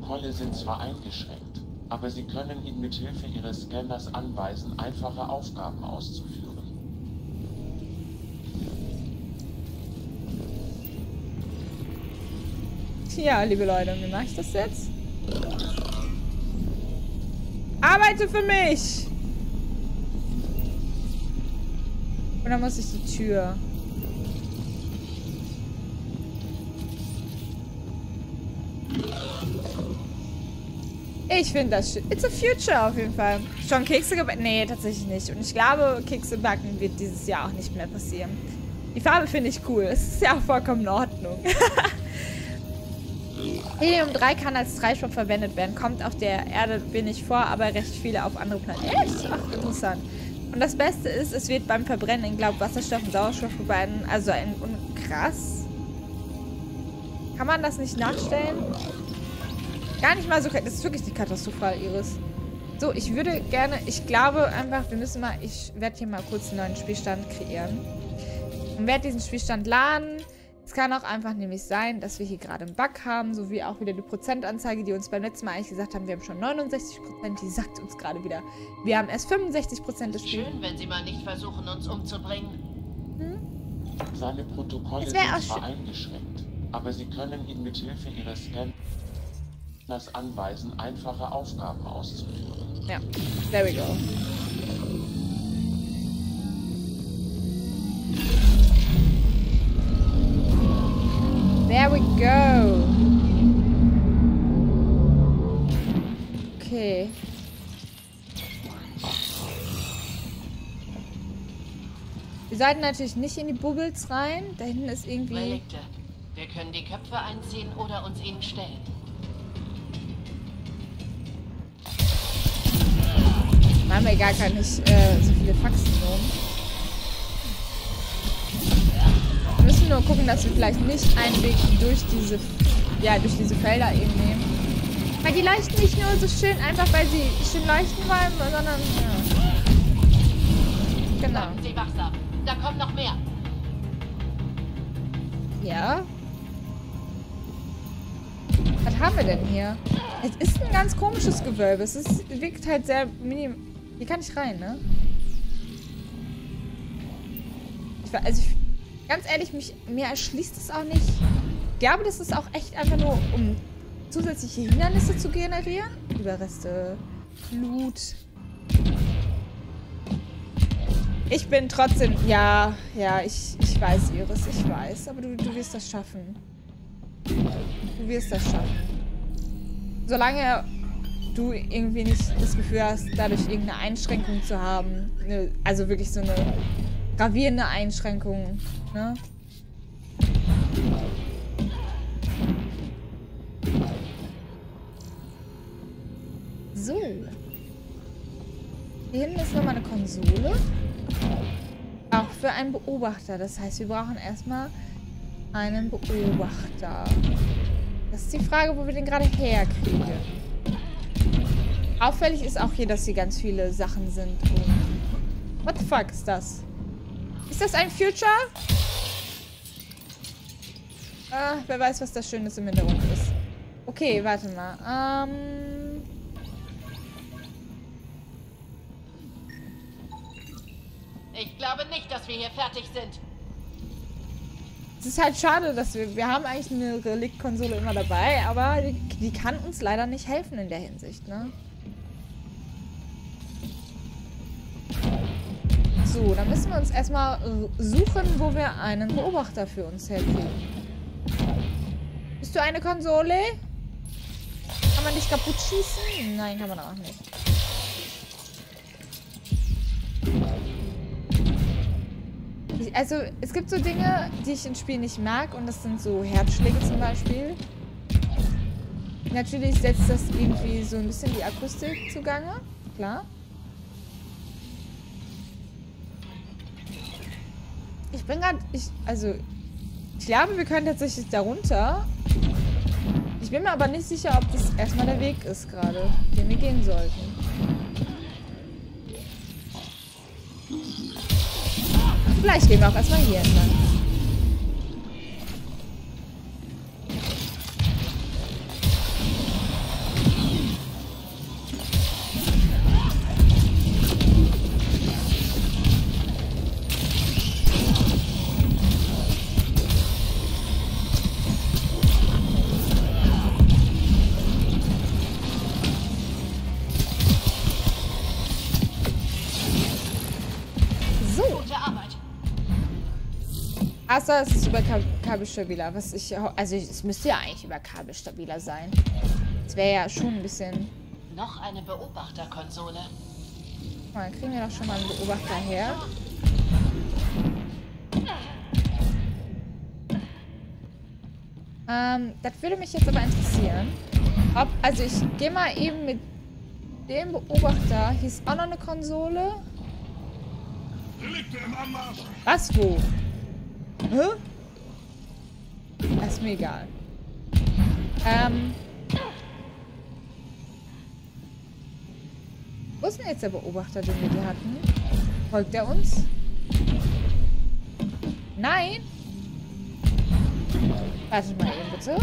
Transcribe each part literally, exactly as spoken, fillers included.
Protokolle sind zwar eingeschränkt, aber sie können ihn mit Hilfe ihres Scanners anweisen, einfache Aufgaben auszuführen. Tja, liebe Leute, wie mache ich das jetzt? Arbeite für mich! Und dann muss ich die Tür... Ich finde das schön. It's a Future auf jeden Fall. Schon Kekse gebacken? Nee, tatsächlich nicht. Und ich glaube, Kekse backen wird dieses Jahr auch nicht mehr passieren. Die Farbe finde ich cool. Es ist ja auch vollkommen in Ordnung. Helium drei kann als Treibstoff verwendet werden. Kommt auf der Erde, bin ich vor, aber recht viele auf andere Planeten. Echt? Ach, interessant. Und das Beste ist, es wird beim Verbrennen in Glaub Wasserstoff und Sauerstoff beiden. Also ein... Krass. Kann man das nicht nachstellen? Gar nicht mal so... Das ist wirklich die Katastrophe, Iris. So, ich würde gerne... Ich glaube einfach, wir müssen mal... Ich werde hier mal kurz einen neuen Spielstand kreieren. Und werde diesen Spielstand laden. Es kann auch einfach nämlich sein, dass wir hier gerade einen Bug haben, sowie auch wieder die Prozentanzeige, die uns beim letzten Mal eigentlich gesagt haben, wir haben schon neunundsechzig Prozent, die sagt uns gerade wieder, wir haben erst fünfundsechzig Prozent des Spiels. Schön, wenn sie mal nicht versuchen, uns umzubringen. Hm? Seine Protokolle sind zwar eingeschränkt, aber sie können ihn mit Hilfe ihres Scanners anweisen, einfache Aufgaben auszuführen. Ja, there we go. There we go. Okay. Wir sollten natürlich nicht in die Bubbles rein. Da hinten ist irgendwie... Relikte. Wir können die Köpfe einziehen oder uns ihnen stellen. Machen wir gar keine äh, so viele Faxen rum. Wir müssen nur gucken, dass wir vielleicht nicht einen Weg durch diese, ja, durch diese Felder eben nehmen. Weil die leuchten nicht nur so schön, einfach weil sie schön leuchten wollen, sondern, ja. Genau. Sie Wasser. Da kommt noch mehr. Ja. Was haben wir denn hier? Es ist ein ganz komisches Gewölbe. Es ist, wirkt halt sehr minim... Hier kann ich rein, ne? Ich war, also ich... Ganz ehrlich, mich, mir erschließt es auch nicht. Ich glaube, das ist auch echt einfach nur, um zusätzliche Hindernisse zu generieren. Überreste, Blut. Ich bin trotzdem... Ja, ja, ich, ich weiß, Iris, ich weiß. Aber du, du wirst das schaffen. Du wirst das schaffen. Solange du irgendwie nicht das Gefühl hast, dadurch irgendeine Einschränkung zu haben. Eine, also wirklich so eine... gravierende Einschränkungen, ne? So. Hier hinten ist nochmal eine Konsole. Auch für einen Beobachter. Das heißt, wir brauchen erstmal einen Beobachter. Das ist die Frage, wo wir den gerade herkriegen. Auffällig ist auch hier, dass hier ganz viele Sachen sind. Und what the fuck ist das? Ist das ein Future? Ah, wer weiß, was das Schönes im Hintergrund ist. Okay, warte mal. Ähm ich glaube nicht, dass wir hier fertig sind. Es ist halt schade, dass wir... Wir haben eigentlich eine Reliktkonsole immer dabei, aber die, die kann uns leider nicht helfen in der Hinsicht, ne? So, dann müssen wir uns erstmal suchen, wo wir einen Beobachter für uns herkriegen. Bist du eine Konsole? Kann man dich kaputt schießen? Nein, kann man auch nicht. Ich, also, es gibt so Dinge, die ich im Spiel nicht mag. Und das sind so Herzschläge zum Beispiel. Natürlich setzt das irgendwie so ein bisschen die Akustik zugange. Klar. Ich bin gerade... Ich, also... Ich glaube, wir können tatsächlich da runter. Ich bin mir aber nicht sicher, ob das erstmal der Weg ist gerade, den wir gehen sollten. Vielleicht gehen wir auch erstmal hier entlang. Außer es ist über Kabel stabiler. Was ich, also es müsste ja eigentlich über Kabel stabiler sein. Das wäre ja schon ein bisschen... Noch eine Beobachterkonsole. Mal, dann kriegen wir doch schon mal einen Beobachter her. Ähm, das würde mich jetzt aber interessieren. Ob, also ich gehe mal eben mit dem Beobachter. Hier ist auch noch eine Konsole. Was, wo? Hä? Das ist mir egal. Ähm... Wo ist denn jetzt der Beobachter, den wir hier hatten? Folgt er uns? Nein! Warte mal eben, bitte.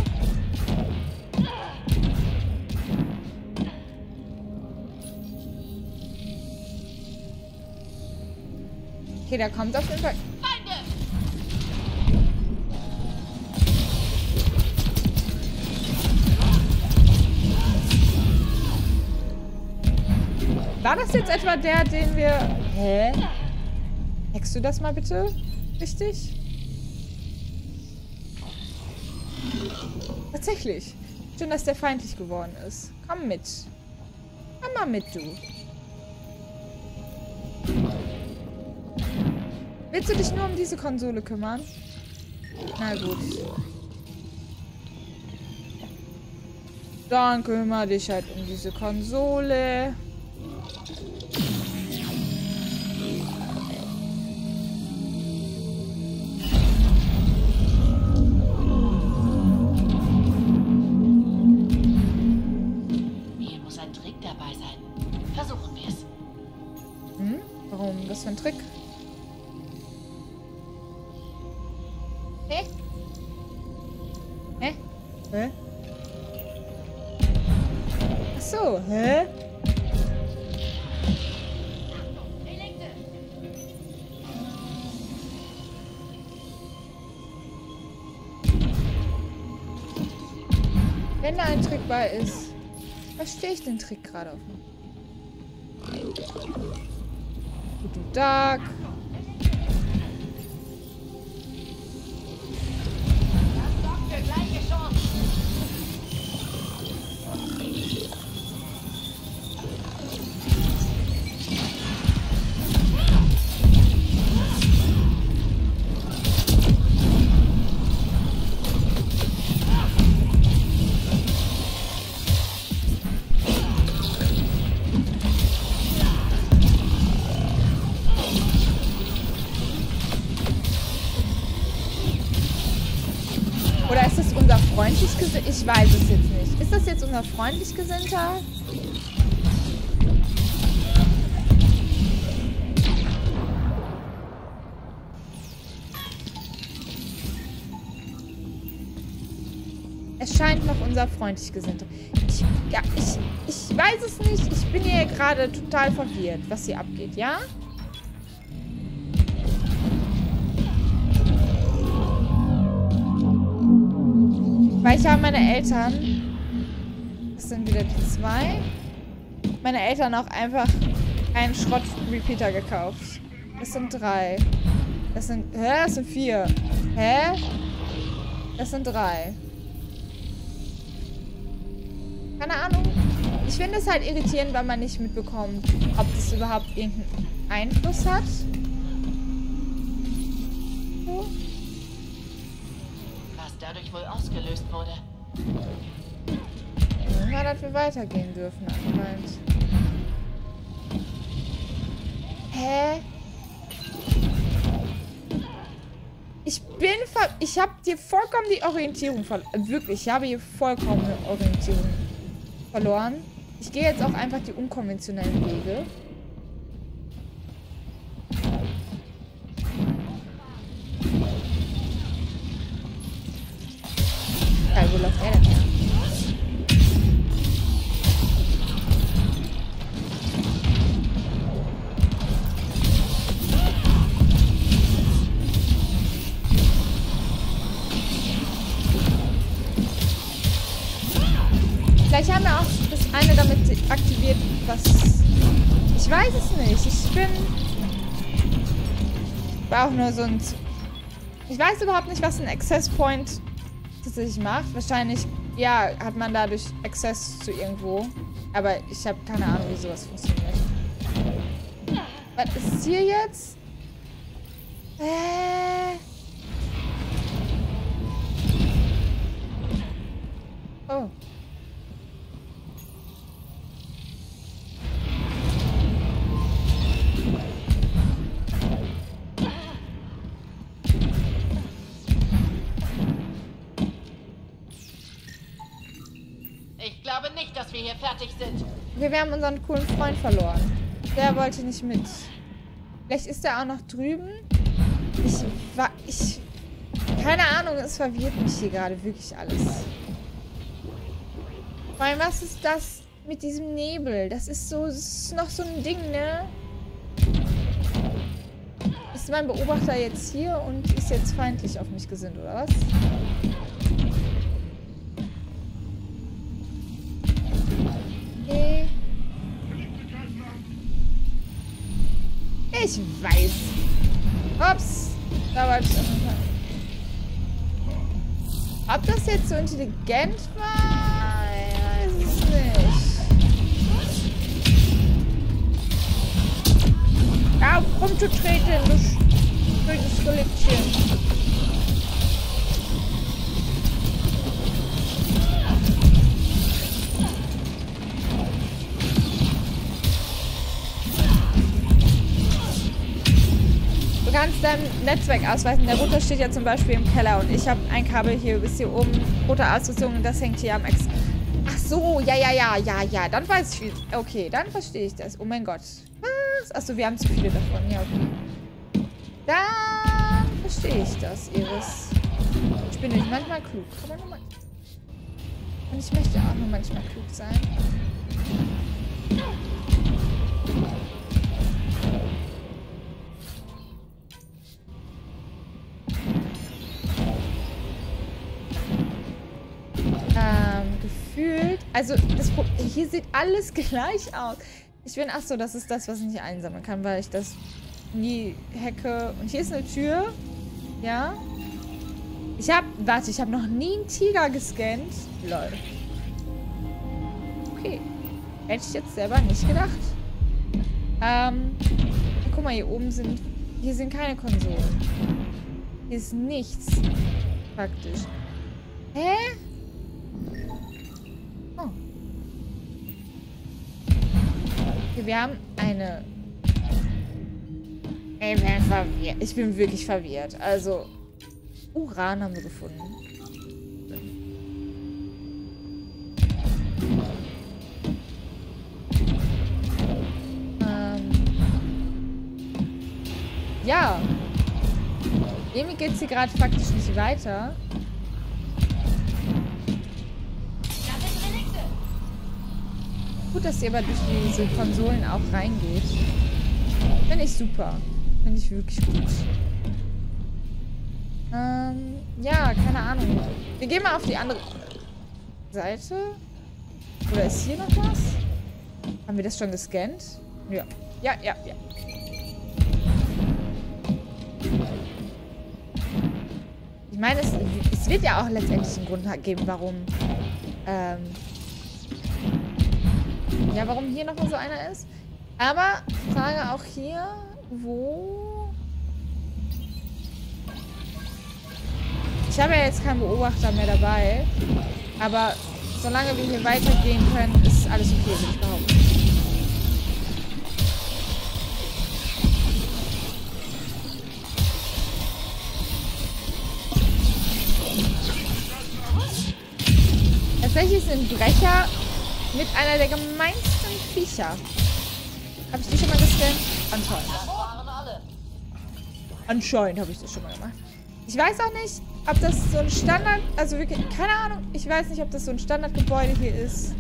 Okay, der kommt auf jeden Fall... War das jetzt etwa der, den wir... Hä? Checkst du das mal bitte? Richtig? Tatsächlich. Schön, dass der feindlich geworden ist. Komm mit. Komm mal mit, du. Willst du dich nur um diese Konsole kümmern? Na gut. Dann kümmere dich halt um diese Konsole. Hier muss ein Trick dabei sein. Versuchen wir es. Hm? Warum? Was für ein Trick? Hä? Hä? Hä? Ach so, hä? Wenn da ein Trick bei ist, verstehe ich den Trick gerade auf. Guten Tag. Freundlich gesinnter? Ich weiß es jetzt nicht. Ist das jetzt unser freundlich gesinnter? Es scheint noch unser freundlich gesinnter. Ich, ja, ich, ich weiß es nicht. Ich bin hier gerade total verwirrt, was hier abgeht, ja? Weil ich habe meine Eltern, das sind wieder die zwei, meine Eltern auch einfach einen Schrott-Repeater gekauft. Das sind drei. Das sind, hä? Das sind vier. Hä? Das sind drei. Keine Ahnung. Ich finde es halt irritierend, weil man nicht mitbekommt, ob das überhaupt irgendeinen Einfluss hat. So. Dadurch wohl ausgelöst wurde. Nur, dass wir weitergehen dürfen anscheinend. Hä? Ich bin ver... Ich habe hier vollkommen die Orientierung verloren. Wirklich, ich habe hier vollkommen die Orientierung verloren. Ich gehe jetzt auch einfach die unkonventionellen Wege. Wo läuft er denn her? Vielleicht haben wir auch das eine damit aktiviert, was... Ich weiß es nicht. Ich bin... Ich war auch nur so ein... Ich weiß überhaupt nicht, was ein Access Point tatsächlich macht. Wahrscheinlich, ja, hat man dadurch Access zu irgendwo. Aber ich habe keine Ahnung, wie sowas funktioniert. Was ist hier jetzt? Äh... Oh. Ich glaube nicht, dass wir hier fertig sind. Okay, wir haben unseren coolen Freund verloren. Der wollte nicht mit. Vielleicht ist er auch noch drüben. Ich war... Ich... Keine Ahnung, es verwirrt mich hier gerade wirklich alles. Vor allem, was ist das mit diesem Nebel? Das ist so... Das ist noch so ein Ding, ne? Ist mein Beobachter jetzt hier und ist jetzt feindlich auf mich gesinnt, oder was? Okay. Ich weiß. Ups. Da wollte ich auf jeden Fall. Ob das jetzt so intelligent war? Auf, rumzutreten, du schönes Kollektchen. Du kannst dein Netzwerk ausweiten. Der Router steht ja zum Beispiel im Keller und ich habe ein Kabel hier bis hier oben. Router ausgezogen und das hängt hier am Ex. Ach so, ja, ja, ja, ja, ja. Dann weiß ich, wie. Okay, dann verstehe ich das. Oh mein Gott. Achso, wir haben zu viele davon. Ja, okay. Dann verstehe ich das, Iris. Ich bin nicht manchmal klug. Aber nur mal... Und ich möchte auch nur manchmal klug sein. Ähm, gefühlt... Also, das Pro- hier sieht alles gleich aus. Ich bin, ach so, das ist das, was ich nicht einsammeln kann, weil ich das nie hacke. Und hier ist eine Tür. Ja. Ich habe, warte, ich habe noch nie einen Tiger gescannt. Lol. Okay. Hätte ich jetzt selber nicht gedacht. Ähm. Guck mal, hier oben sind, hier sind keine Konsolen. Hier ist nichts. Praktisch. Hä? Oh. Wir haben eine... Ich bin verwirrt. Ich bin wirklich verwirrt. Also, Uran haben wir gefunden. Ähm. Ja. Irgendwie geht es hier gerade faktisch nicht weiter. Gut, dass ihr aber durch diese Konsolen auch reingeht. Finde ich super. Finde ich wirklich gut. Ähm, ja, keine Ahnung. Wir gehen mal auf die andere Seite. Oder ist hier noch was? Haben wir das schon gescannt? Ja. Ja, ja, ja. Ich meine, es, es wird ja auch letztendlich einen Grund geben, warum... Ähm... Ja, warum hier nochmal so einer ist. Aber Frage auch hier, wo... Ich habe ja jetzt keinen Beobachter mehr dabei. Aber solange wir hier weitergehen können, ist alles okay, würde ich behaupten. Tatsächlich sind Brecher... Mit einer der gemeinsten Viecher. Habe ich die schon mal gescannt? Anscheinend. Anscheinend habe ich das schon mal gemacht. Ich weiß auch nicht, ob das so ein Standard... Also wirklich, keine Ahnung. Ich weiß nicht, ob das so ein Standardgebäude hier ist.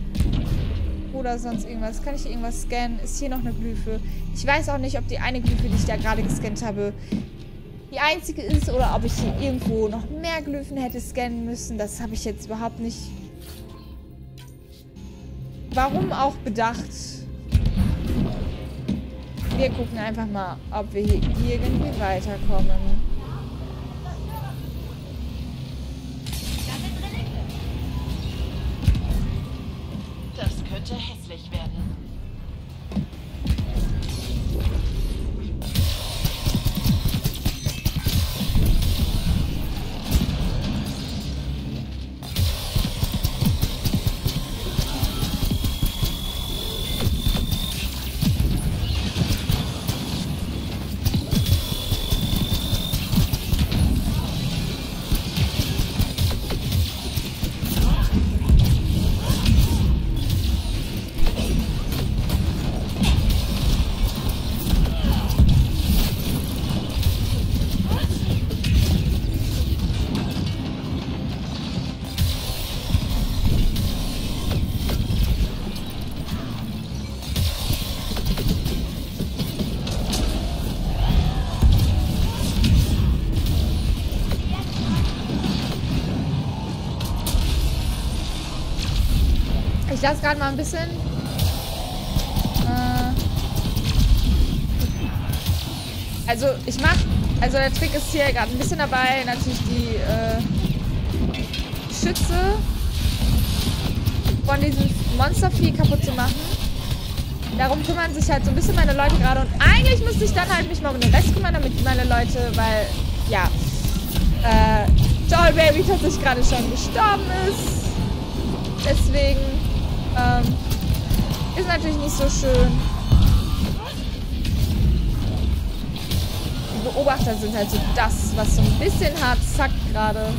Oder sonst irgendwas. Kann ich hier irgendwas scannen? Ist hier noch eine Glyphe? Ich weiß auch nicht, ob die eine Glyphe, die ich da gerade gescannt habe, die einzige ist. Oder ob ich hier irgendwo noch mehr Glyphen hätte scannen müssen. Das habe ich jetzt überhaupt nicht... Warum auch bedacht? Wir gucken einfach mal, ob wir hier irgendwie weiterkommen. könnte hässlich werden. Ich lasse gerade mal ein bisschen. Äh, also ich mache, also der Trick ist hier gerade ein bisschen dabei, natürlich die äh, Schütze von diesem Monstervieh kaputt zu machen. Darum kümmern sich halt so ein bisschen meine Leute gerade und eigentlich müsste ich dann halt mich mal um den Rest kümmern, damit meine Leute, weil ja, äh, Doll Baby tatsächlich gerade schon gestorben ist. Deswegen. Ähm, ist natürlich nicht so schön. Die Beobachter sind halt so das, was so ein bisschen hart zackt gerade.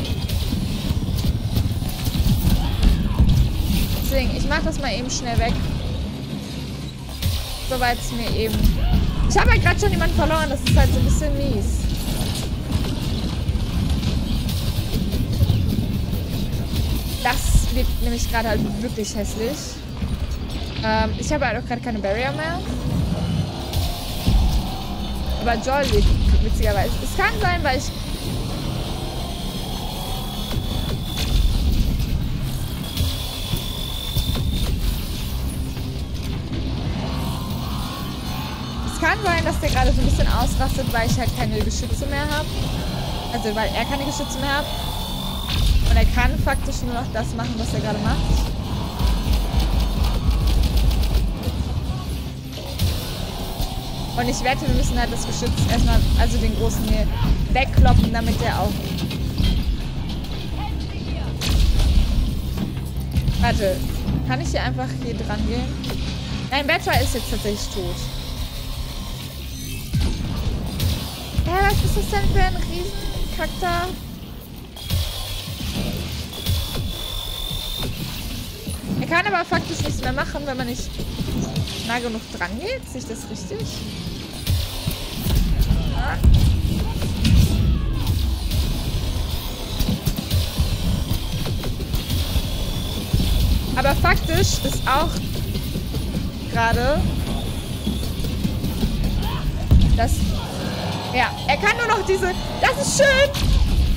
Deswegen, ich mach das mal eben schnell weg. Soweit es mir eben... Ich habe halt gerade schon jemanden verloren, das ist halt so ein bisschen mies. Das wird nämlich gerade halt wirklich hässlich. Ähm, ich habe halt auch gerade keine Barrier mehr. Aber Joel wird witzigerweise. Es kann sein, weil ich... Es kann sein, dass der gerade so ein bisschen ausrastet, weil ich halt keine Geschütze mehr habe. Also weil er keine Geschütze mehr hat. Und er kann faktisch nur noch das machen, was er gerade macht. Und ich wette, wir müssen halt das Geschütz erstmal, also den großen hier, wegkloppen, damit der auch... Warte, kann ich hier einfach hier dran gehen? Nein, Betra ist jetzt tatsächlich tot. Hä, was ist das denn für ein Riesenkakter? Man kann aber faktisch nichts mehr machen, wenn man nicht nah genug dran geht. Sehe ich das richtig? Ja. Aber faktisch ist auch gerade, dass... Ja, er kann nur noch diese... Das ist schön,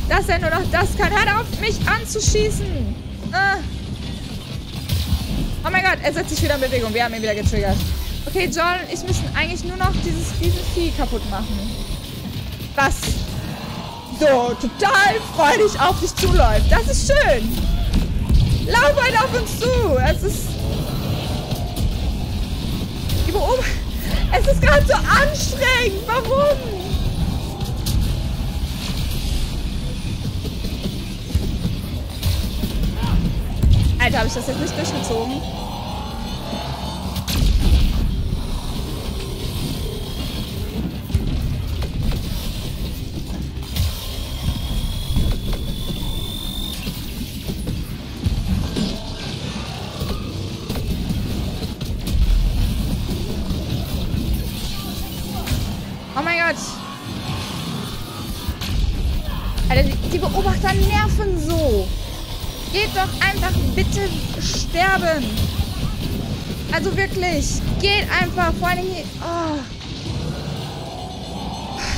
dass er nur noch das kann. Hör auf, mich anzuschießen. Ah. Oh mein Gott, er setzt sich wieder in Bewegung. Wir haben ihn wieder getriggert. Okay, John und ich müssen eigentlich nur noch dieses Riesenvieh kaputt machen. Was so total freudig auf dich zuläuft. Das ist schön. Lauf halt auf uns zu. Es ist... Die Beobachter... Es ist gerade so anstrengend. Warum? Alter, habe ich das jetzt nicht durchgezogen? Oh mein Gott! Alter, die, die Beobachter nerven so! Geht doch einfach bitte sterben. Also wirklich. Geht einfach. Vor allem hier. Oh.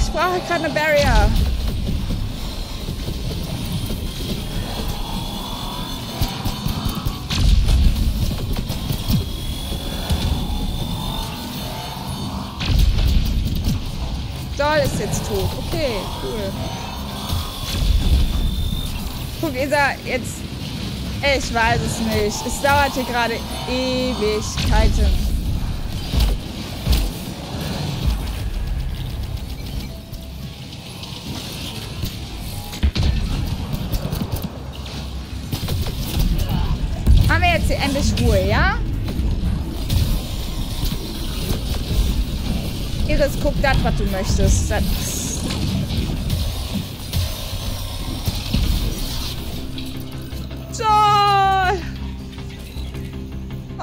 Ich brauche gerade eine Barrier. Doll ist jetzt tot. Okay, cool. Guck, Isa, jetzt... Ich weiß es nicht. Es dauerte gerade Ewigkeiten. Haben wir jetzt hier endlich Ruhe, ja? Iris, guck das, was du möchtest. Das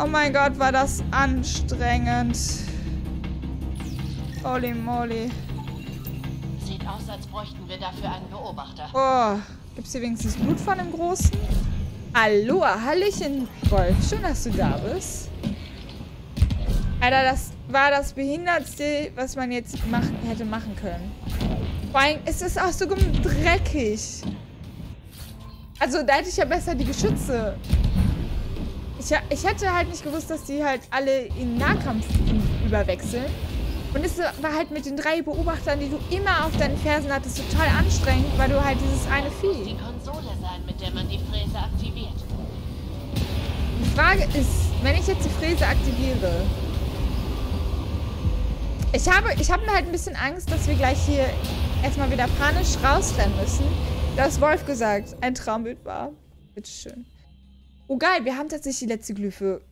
Oh mein Gott, war das anstrengend. Holy moly. Sieht aus, als bräuchten wir dafür einen Beobachter. Oh, gibt's hier wenigstens Blut von dem Großen? Aloha, Hallöchen, Wolf. Schön, dass du da bist. Alter, das war das Behindertste, was man jetzt machen, hätte machen können. Vor allem ist es auch so dreckig. Also, da hätte ich ja besser die Geschütze. Ich, ich hätte halt nicht gewusst, dass die halt alle in Nahkampf überwechseln. Und es war halt mit den drei Beobachtern, die du immer auf deinen Fersen hattest, total anstrengend, weil du halt dieses eine Vieh... Das muss die Konsole sein, mit der man die Fräse aktiviert. Die Frage ist, wenn ich jetzt die Fräse aktiviere... Ich habe, ich habe mir halt ein bisschen Angst, dass wir gleich hier erstmal wieder panisch rausrennen müssen. Da hat Wolf gesagt, ein Traumbild war. Bitteschön. Oh geil, wir haben tatsächlich die letzte Glyphe